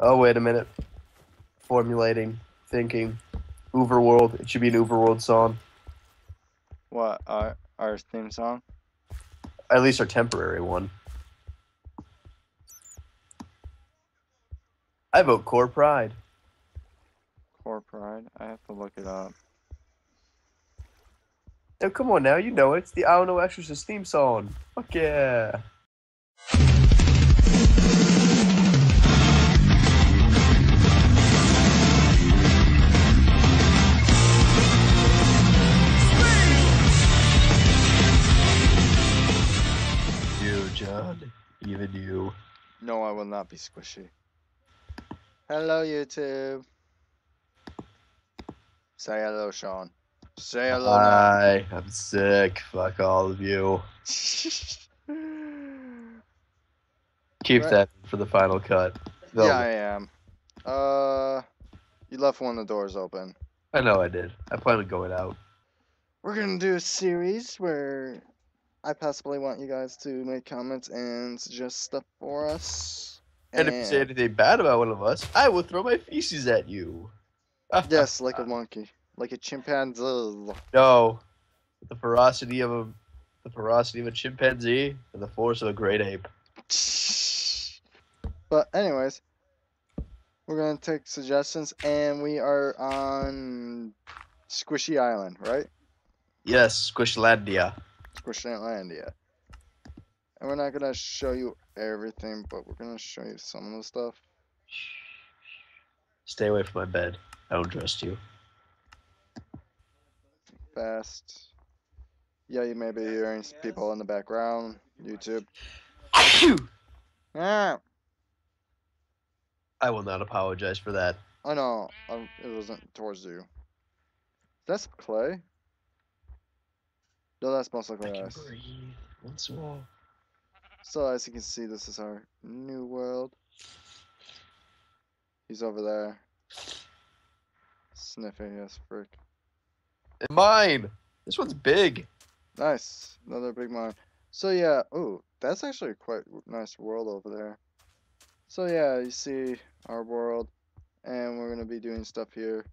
Oh, wait a minute. Formulating, thinking. UVERworld. It should be an UVERworld song. What? Our theme song? At least our temporary one. I vote Core Pride. Core Pride? I have to look it up. Oh, come on now. You know it. It's the Ao no Exorcist theme song. Fuck yeah. Even you. No, I will not be squishy. Hello, YouTube. Say hello, Sean. Say hello. Hi, now. I'm sick. Fuck all of you. Keep right. That for the final cut. They'll... Yeah, I am. You left one of the doors open. I know I did. I plan on going out. We're gonna do a series where I possibly want you guys to make comments and suggest stuff for us. And if you say anything bad about one of us, I will throw my feces at you. Yes, like a monkey. Like a chimpanzee. No. The ferocity of a chimpanzee and the force of a great ape. But anyways, we're going to take suggestions, and we are on Squishy Island, right? Yes, Squishlandia. Squishlandia. And we're not going to show you everything, but we're going to show you some of the stuff. Stay away from my bed. I don't trust you. Fast. Yeah, you may be hearing people in the background. YouTube. I will not apologize for that. I know. It wasn't towards you. That's clay. No, that smells like glass. Once more. So as you can see, this is our new world. He's over there. Sniffing us, frick. And mine! This one's big! Nice. Another big mine. So yeah, ooh, that's actually a quite nice world over there. So yeah, you see our world, and we're gonna be doing stuff here.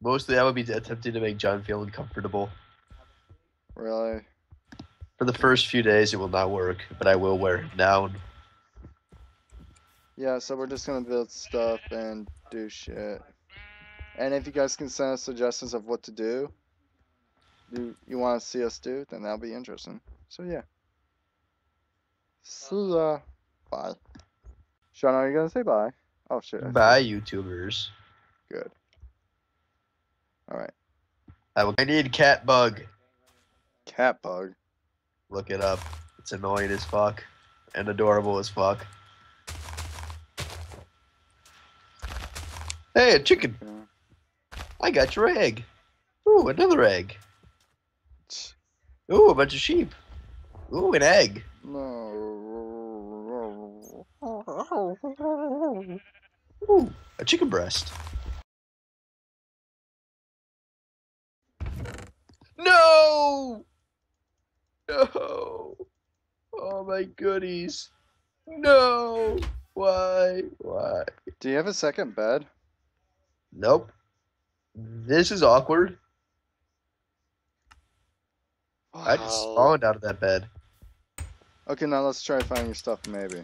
Mostly I would be attempting to make John feel uncomfortable. Really? For the first few days it will not work, but I will wear him down. Yeah, so we're just gonna build stuff and do shit. And if you guys can send us suggestions of what to do, you want to see us do, then that'll be interesting. So yeah. See ya. Bye. Sean, are you gonna say bye? Oh shit. Bye, YouTubers. Good. Alright. I need cat bug. Cat bug? Look it up. It's annoying as fuck. And adorable as fuck. Hey, a chicken! Yeah. I got your egg. Ooh, another egg. Ooh, a bunch of sheep. Ooh, an egg. Ooh, a chicken breast. No! No! Oh my goodies. No! Why? Why? Do you have a second bed? Nope. This is awkward. Wow. I just spawned out of that bed. Okay, now let's try finding your stuff, maybe.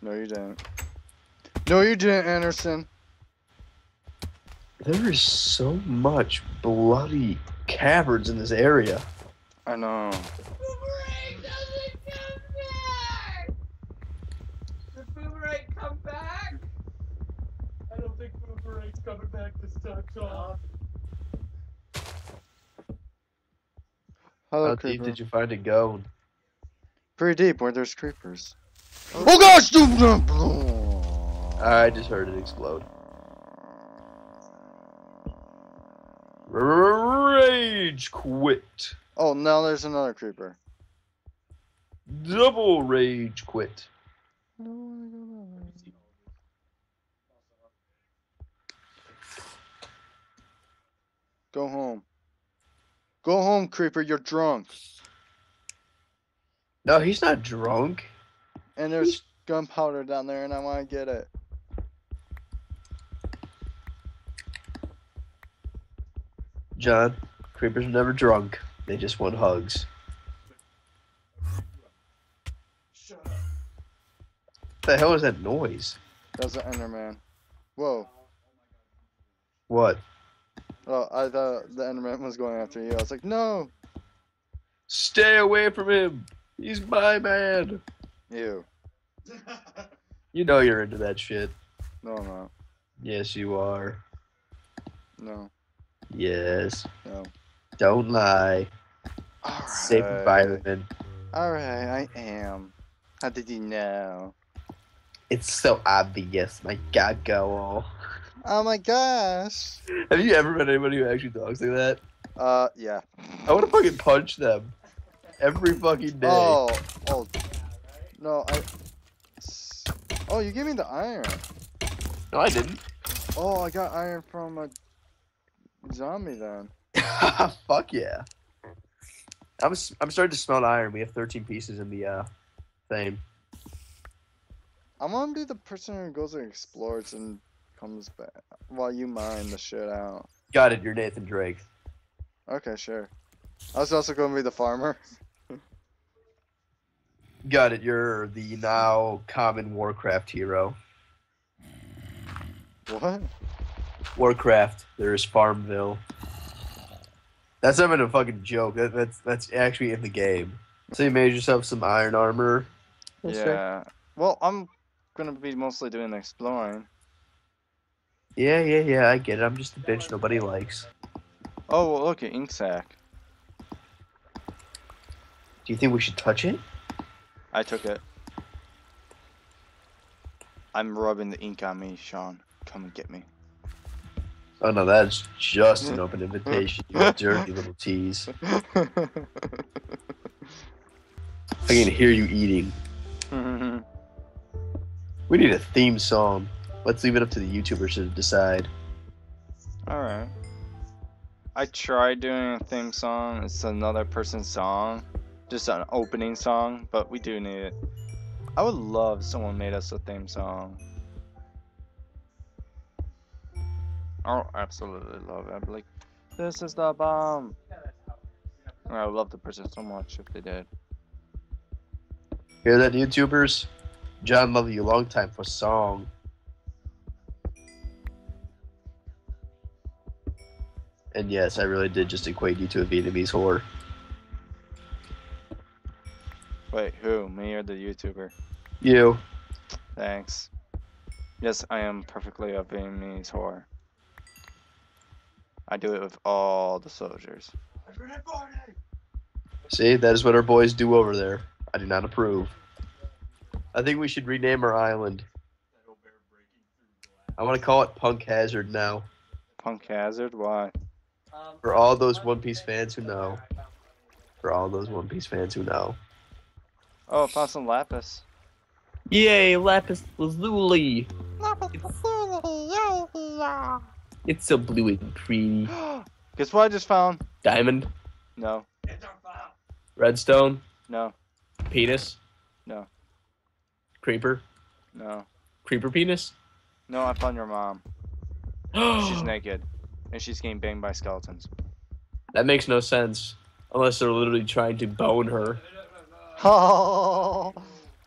No, you didn't. No, you didn't, Anderson. There is so much bloody caverns in this area. I know. The boomerang doesn't come back! Did boomerang come back? I don't think boomerang's coming back this time, Sean. How deep did you find it going? Pretty deep, where there's creepers. Oh, oh gosh! I just heard it explode. Rage quit. Oh, now there's another creeper. Double rage quit. No. Go home. Go home, creeper. You're drunk. No, he's not drunk. And there's gunpowder down there, and I want to get it. John, creepers are never drunk. They just want hugs. Shut up. What the hell is that noise? That's an Enderman. Whoa. What? Oh, I thought the Enderman was going after you. I was like, no! Stay away from him! He's my man! Ew. You know you're into that shit. No, I'm not. Yes, you are. No. Yes. No. Don't lie. Right. Safe environment. Alright, I am. How did you know? It's so obvious. My god, go. Oh my gosh. Have you ever met anybody who actually talks like that? Yeah. I want to fucking punch them. Every fucking day. Oh. No, Oh, you gave me the iron. No, I didn't. Oh, I got iron from a zombie then. Fuck yeah. I'm starting to smell iron. We have 13 pieces in the thing. I'm gonna be the person who goes and explores and comes back while you mine the shit out. Got it, you're Nathan Drake. Okay, sure. I was also gonna be the farmer. Got it, you're the now common Warcraft hero. What? Warcraft, there's Farmville. That's not even a fucking joke. That's actually in the game. So you made yourself some iron armor. That's yeah. Right. Well, I'm gonna be mostly doing exploring. Yeah, I get it. I'm just a bitch nobody likes. Oh, well, look at ink sack. Do you think we should touch it? I took it. I'm rubbing the ink on me, Sean. Come and get me. Oh no, that's just an open invitation, you dirty little tease. I can hear you eating. We need a theme song. Let's leave it up to the YouTubers to decide. Alright. I tried doing a theme song. It's another person's song. Just an opening song, but we do need it. I would love if someone made us a theme song. I'll absolutely love it. I'd be like, this is the bomb. I would love the person so much if they did. Hear that, YouTubers? John loved you a long time for song. And yes, I really did just equate you to a Vietnamese whore. Wait, who? Me or the YouTuber? You. Thanks. Yes, I am perfectly a Vietnamese whore. I do it with all the soldiers. See, that is what our boys do over there. I do not approve. I think we should rename our island. I want to call it Punk Hazard now. Punk Hazard? Why? For all those One Piece fans who know. Oh, I found some lapis. Yay, Lapis Lazuli! Lapis Lazuli, yeah. It's so blue and pretty. Guess what I just found? Diamond? No. Redstone? No. Penis? No. Creeper? No. Creeper penis? No, I found your mom. She's naked. And she's getting banged by skeletons. That makes no sense. Unless they're literally trying to bone her. Oh.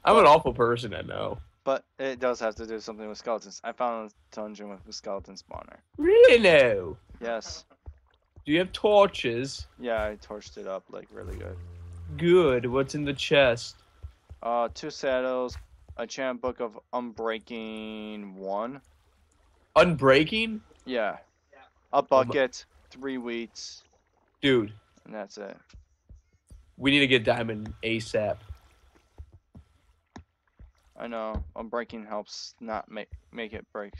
I'm an awful person, I know. But it does have to do something with skeletons. I found a dungeon with a skeleton spawner. Really? No. Yes. Do you have torches? Yeah, I torched it up like really good. Good. What's in the chest? 2 saddles, a chant book of Unbreaking 1. Unbreaking? Yeah. A bucket, 3 wheats. Dude. And that's it. We need to get diamond ASAP. I know. Unbreaking helps not make it break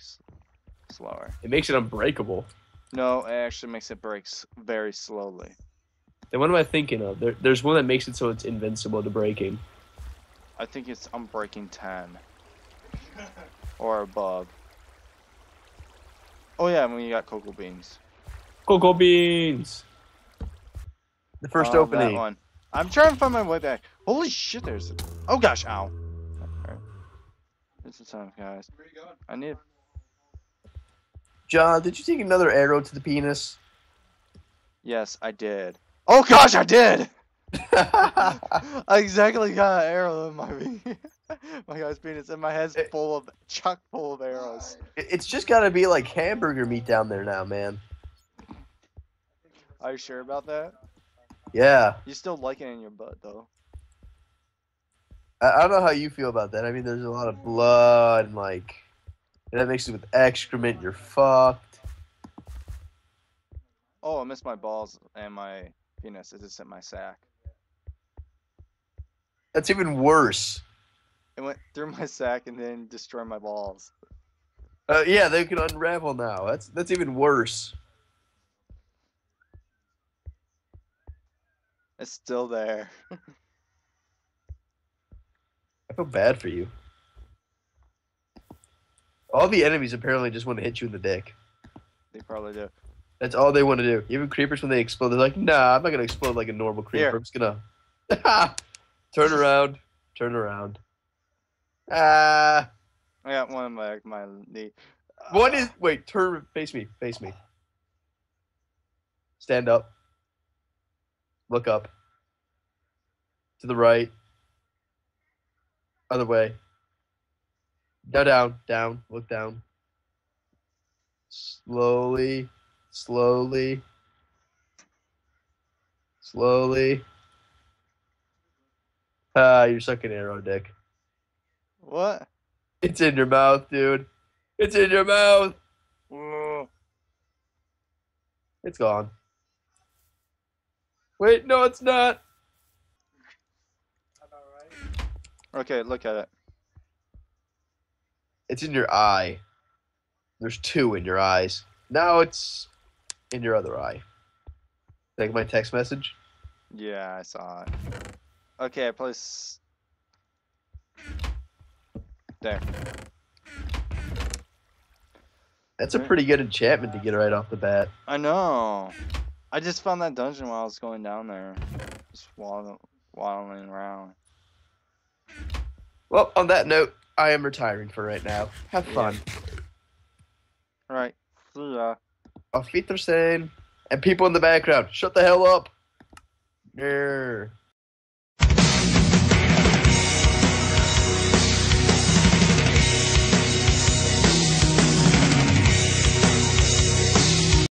slower. It makes it unbreakable. No, it actually makes it break very slowly. Then what am I thinking of? There's one that makes it so it's invincible to breaking. I think it's Unbreaking 10. Or above. Oh yeah, and we got cocoa beans. Cocoa beans! The first opening. That one. I'm trying to find my way back. Holy shit, there's... Oh gosh, ow. Alright. This is time, guys. Where are you going? I need... John, did you take another arrow to the penis? Yes, I did. Oh gosh, I did! I exactly got an arrow in my my guy's penis, and my head's full of chock-full of arrows. It's just gotta be like hamburger meat down there now, man. Are you sure about that? Yeah. You still like it in your butt, though. I don't know how you feel about that. I mean, there's a lot of blood, and like, and that mixes with excrement. You're fucked. Oh, I missed my balls and my penis. It just hit my sack. That's even worse. It went through my sack and then destroyed my balls. Yeah, they can unravel now. That's even worse. It's still there. I feel bad for you. All the enemies apparently just want to hit you in the dick. They probably do. That's all they want to do. Even creepers, when they explode, they're like, nah, I'm not going to explode like a normal creeper. Here. I'm just going to... Turn around. Turn around. Ah. I got one in my knee. What is... Wait, turn... Face me. Face me. Stand up. Look up. To the right. Other way. Now down, down, look down. Slowly, slowly, slowly. Ah, you're sucking arrow dick. What? It's in your mouth, dude. It's in your mouth. Ugh. It's gone. Wait, no, it's not. Okay, look at it. It's in your eye. There's two in your eyes. Now it's in your other eye. Like my text message? Yeah, I saw it. Okay, place... There. That's a pretty good enchantment to get right off the bat. I know. I just found that dungeon while I was going down there. Just waddling around. Well, on that note, I am retiring for right now. Have fun. All right. See ya. Auf Wiedersehen. And people in the background, shut the hell up. Yeah.